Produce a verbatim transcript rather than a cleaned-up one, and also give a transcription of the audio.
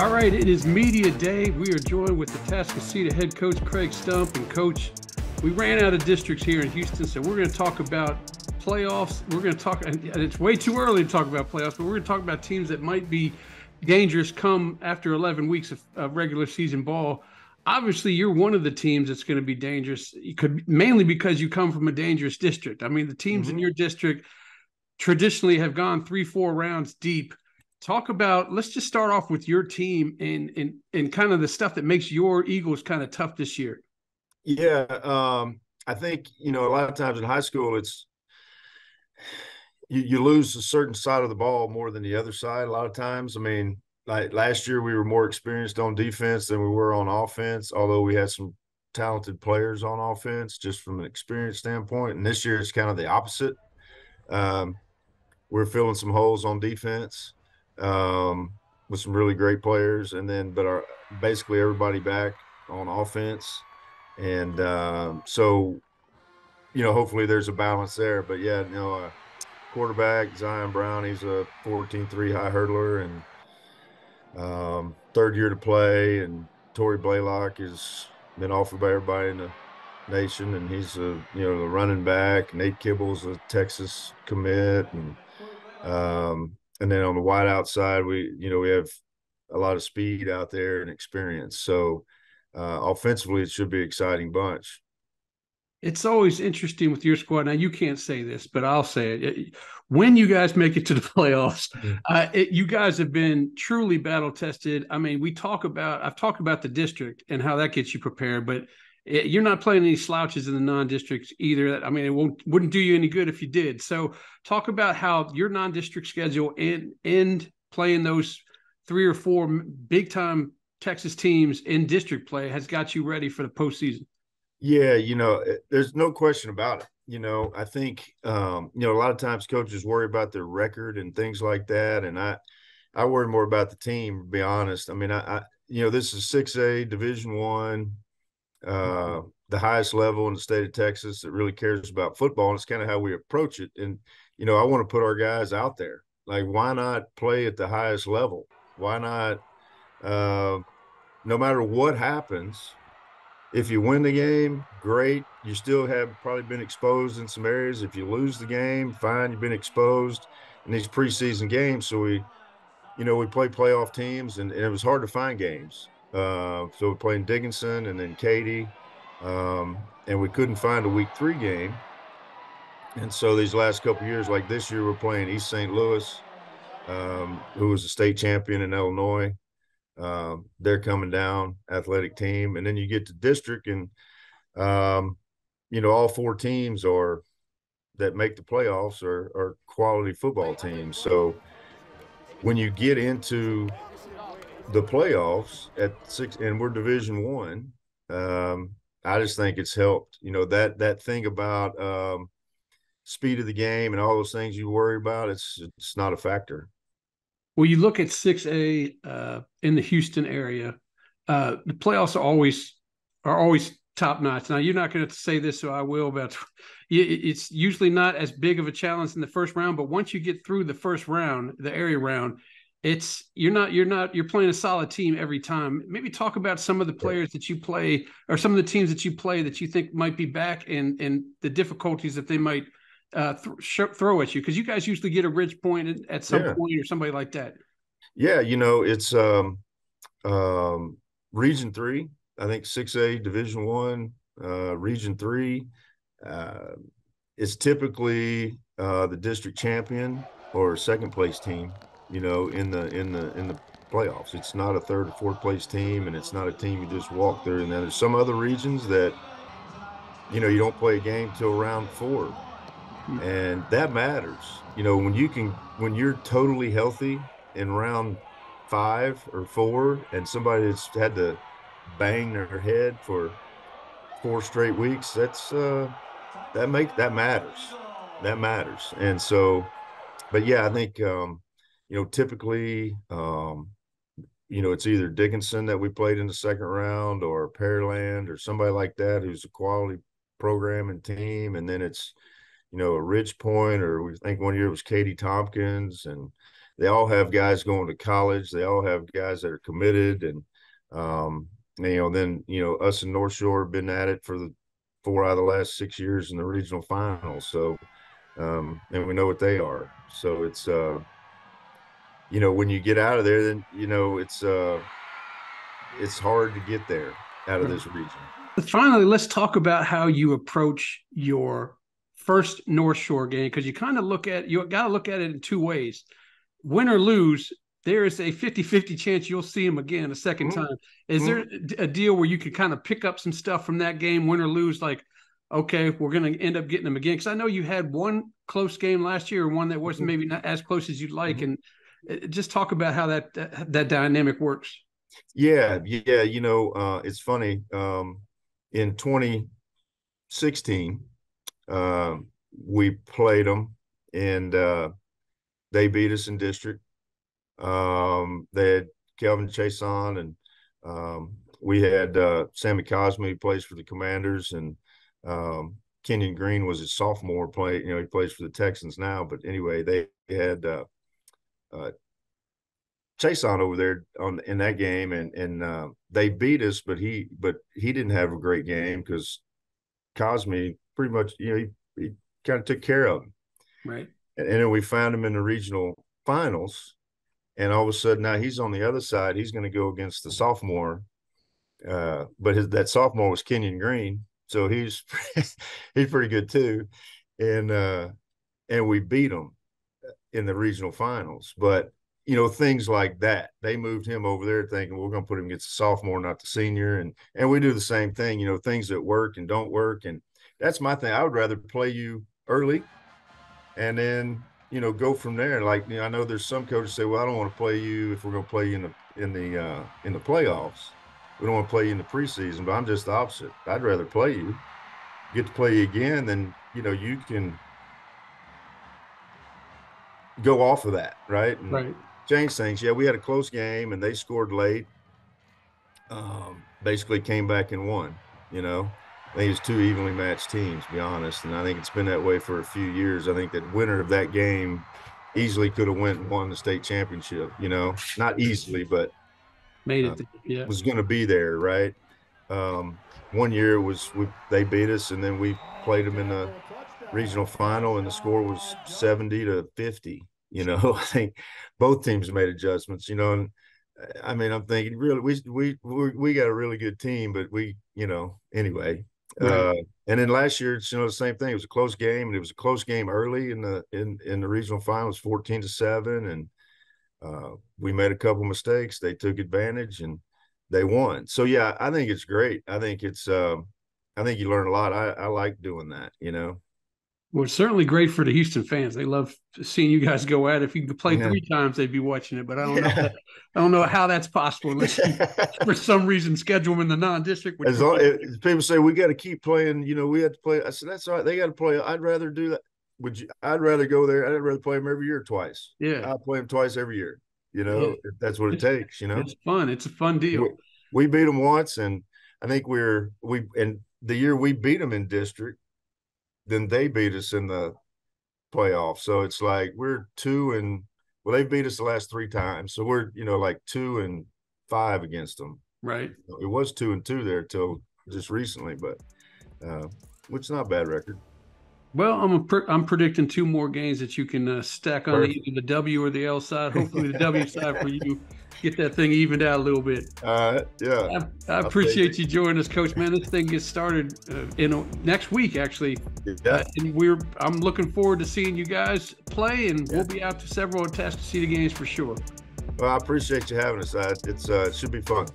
All right, it is media day. We are joined with the Atascocita head coach, Craig Stump. And coach, we ran out of districts here in Houston, so we're going to talk about playoffs. We're going to talk, and it's way too early to talk about playoffs, but we're going to talk about teams that might be dangerous come after eleven weeks of, of regular season ball. Obviously, you're one of the teams that's going to be dangerous. You could mainly because you come from a dangerous district. I mean, the teams mm-hmm. in your district traditionally have gone three, four rounds deep. Talk about, let's just start off with your team and and and kind of the stuff that makes your Eagles kind of tough this year. Yeah, um, I think, you know, a lot of times in high school, it's you, you lose a certain side of the ball more than the other side a lot of times. I mean, like last year we were more experienced on defense than we were on offense, although we had some talented players on offense just from an experience standpoint. And this year it's kind of the opposite. Um, we're filling some holes on defense um, with some really great players, and then but our basically everybody back on offense. And um, so, you know, hopefully there's a balance there. But, yeah, you know, uh, quarterback, Zion Brown, he's a fourteen three high hurdler and um, third year to play. And Tory Blaylock has been offered by everybody in the nation, and he's, a you know, the running back. Nate Kibble's a Texas commit. And um, and then on the wide outside, we, you know, we have a lot of speed out there and experience. So, Uh, offensively, it should be an exciting bunch. It's always interesting with your squad. Now, you can't say this, but I'll say it. When you guys make it to the playoffs, mm-hmm. uh, it, you guys have been truly battle-tested. I mean, we talk about – I've talked about the district and how that gets you prepared, but it, you're not playing any slouches in the non-districts either. I mean, it won't, wouldn't do you any good if you did. So talk about how your non-district schedule and, and playing those three or four big-time Texas teams in district play has got you ready for the postseason. Yeah, you know, there's no question about it. You know, I think, um, you know, a lot of times coaches worry about their record and things like that. And I, I worry more about the team, to be honest. I mean, I, I you know, this is six A Division One, uh, the highest level in the state of Texas that really cares about football. And it's kind of how we approach it. And, you know, I want to put our guys out there. Like, why not play at the highest level? Why not, uh, no matter what happens, if you win the game, great. You still have probably been exposed in some areas. If you lose the game, fine. You've been exposed in these preseason games. So we, you know, we play playoff teams, and, and it was hard to find games. Uh, so we're playing Dickinson and then Katy, um, and we couldn't find a week three game. And so these last couple of years, like this year, we're playing East Saint Louis, um, who was a state champion in Illinois. Um, they're coming down, athletic team. And then you get to district and, um, you know, all four teams are that make the playoffs are, are quality football teams. So when you get into the playoffs at six and we're Division One, um, I just think it's helped, you know, that, that thing about, um, speed of the game and all those things you worry about, it's, it's not a factor. Well, you look at six A uh, in the Houston area, uh, the playoffs are always are always top notch. Now, you're not going to say this, so I will, but it's usually not as big of a challenge in the first round. But once you get through the first round, the area round, it's you're not you're not you're playing a solid team every time. Maybe talk about some of the players that you play or some of the teams that you play that you think might be back and and the difficulties that they might uh th- throw at you, because you guys usually get a Ridge Point at some yeah. point or somebody like that. Yeah, you know, it's um um region three, I think six A Division One, uh region three, uh it's typically uh the district champion or second place team, you know, in the in the in the playoffs. It's not a third or fourth place team, and it's not a team you just walk through. And then there's some other regions that, you know, you don't play a game till round four. And that matters, you know, when you can, when you're totally healthy in round five or four, and somebody that's had to bang their head for four straight weeks, that's uh, that make that matters, that matters. And so, but yeah, I think um, you know, typically, um, you know, it's either Dickinson that we played in the second round, or Pearland, or somebody like that who's a quality program and team, and then it's, you know, a Ridge Point, or we think one year it was Katie Tompkins, and they all have guys going to college. They all have guys that are committed. And, um, you know, then, you know, us in North Shore have been at it for the four out of the last six years in the regional finals. So, um, and we know what they are. So it's, uh, you know, when you get out of there, then, you know, it's, uh, it's hard to get there out of this region. Finally, let's talk about how you approach your first North Shore game, because you kind of look at, you got to look at it in two ways. Win or lose, there is a fifty-fifty chance you'll see him again a second mm-hmm. time. Is mm-hmm. there a deal where you could kind of pick up some stuff from that game, win or lose, like, okay, we're going to end up getting them again? Because I know you had one close game last year, one that wasn't mm-hmm. maybe not as close as you'd like. Mm-hmm. And just talk about how that that, that dynamic works. Yeah, yeah, you know, uh, it's funny. Um, in twenty sixteen, uh, we played them, and uh, they beat us in district. Um, they had Kelvin Chason, and um, we had uh, Sammy Cosme, who plays for the Commanders, and um, Kenyon Green was his sophomore play. You know, he plays for the Texans now, but anyway, they had uh, uh, Chason over there on in that game, and and uh, they beat us, but he but he didn't have a great game because Cosme pretty much, you know, he, he kind of took care of him, right? And, and then we found him in the regional finals, and all of a sudden now he's on the other side. He's going to go against the sophomore, uh, but his, that sophomore was Kenyon Green, so he's he's pretty good too, and uh, and we beat him in the regional finals, but. You know, things like that. They moved him over there thinking, well, we're going to put him against the sophomore, not the senior. And and we do the same thing, you know, things that work and don't work. And that's my thing. I would rather play you early and then, you know, go from there. Like, you know, I know there's some coaches say, well, I don't want to play you if we're going to play you in the, in the, uh, in the playoffs. We don't want to play you in the preseason, but I'm just the opposite. I'd rather play you, get to play you again, then, you know, you can go off of that, right? And, right. Change things. Yeah, we had a close game and they scored late. Um, basically came back and won, you know. I think it's two evenly matched teams, to be honest. And I think it's been that way for a few years. I think that winner of that game easily could have went and won the state championship, you know. Not easily, but made it, uh, yeah. Was going to be there, right? Um, one year was we, they beat us, and then we played them in the regional final, and the score was seventy to fifty. You know, I think both teams made adjustments, you know, and I mean, I'm thinking really, we, we, we, we got a really good team, but we, you know, anyway, right. uh, and then last year, it's, you know, the same thing. It was a close game, and it was a close game early in the, in, in the regional finals, fourteen to seven. And, uh, we made a couple mistakes. They took advantage and they won. So, yeah, I think it's great. I think it's, um, I think you learn a lot. I, I like doing that, you know. Well, it's certainly great for the Houston fans. They love seeing you guys go at it. If you could play yeah. three times, they'd be watching it. But I don't yeah. know. That, I don't know how that's possible unless you, for some reason, schedule them in the non-district. As long, as people say we got to keep playing. You know, we have to play. I said that's all right. They got to play. I'd rather do that. Would you? I'd rather go there. I'd rather play them every year twice. Yeah, I play them twice every year. You know, yeah. if that's what it takes. You know, it's fun. It's a fun deal. We, we beat them once, and I think we're we and the year we beat them in district. Then they beat us in the playoff. So it's like we're two and – well, they beat us the last three times. So we're, you know, like two and five against them. Right. It was two and two there till just recently, but uh, which is not a bad record. Well, I'm a pre I'm predicting two more games that you can uh, stack on Perfect. Either the W or the L side. Hopefully the W side for you. Get that thing evened out a little bit. Uh, yeah. I, I appreciate you joining us, Coach. Man, this thing gets started uh, in a, next week, actually. Yeah. Uh, and we're I'm looking forward to seeing you guys play, and yeah. we'll be out to several Atascocita games for sure. Well, I appreciate you having us. I, it's uh, it should be fun.